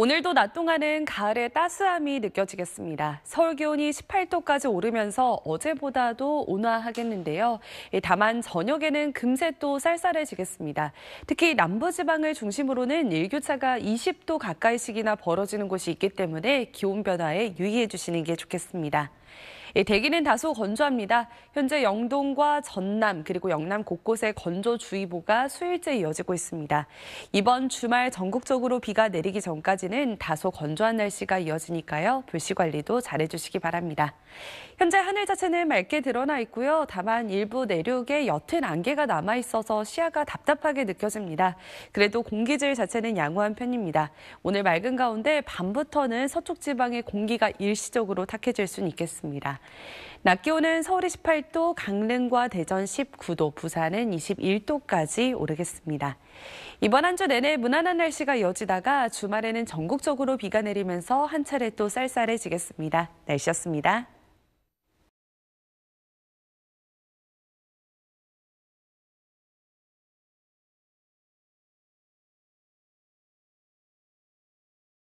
오늘도 낮 동안은 가을의 따스함이 느껴지겠습니다. 서울 기온이 18도까지 오르면서 어제보다도 온화하겠는데요. 다만 저녁에는 금세 또 쌀쌀해지겠습니다. 특히 남부지방을 중심으로는 일교차가 20도 가까이씩이나 벌어지는 곳이 있기 때문에 기온 변화에 유의해 주시는 게 좋겠습니다. 대기는 다소 건조합니다. 현재 영동과 전남 그리고 영남 곳곳에 건조주의보가 수일째 이어지고 있습니다. 이번 주말 전국적으로 비가 내리기 전까지는 다소 건조한 날씨가 이어지니까요. 불씨 관리도 잘해주시기 바랍니다. 현재 하늘 자체는 맑게 드러나 있고요. 다만 일부 내륙에 옅은 안개가 남아있어서 시야가 답답하게 느껴집니다. 그래도 공기질 자체는 양호한 편입니다. 오늘 맑은 가운데 밤부터는 서쪽 지방의 공기가 일시적으로 탁해질 수는 있겠습니다. 낮 기온은 서울이 18도, 강릉과 대전 19도, 부산은 21도까지 오르겠습니다. 이번 한 주 내내 무난한 날씨가 이어지다가 주말에는 전국적으로 비가 내리면서 한 차례 또 쌀쌀해지겠습니다. 날씨였습니다.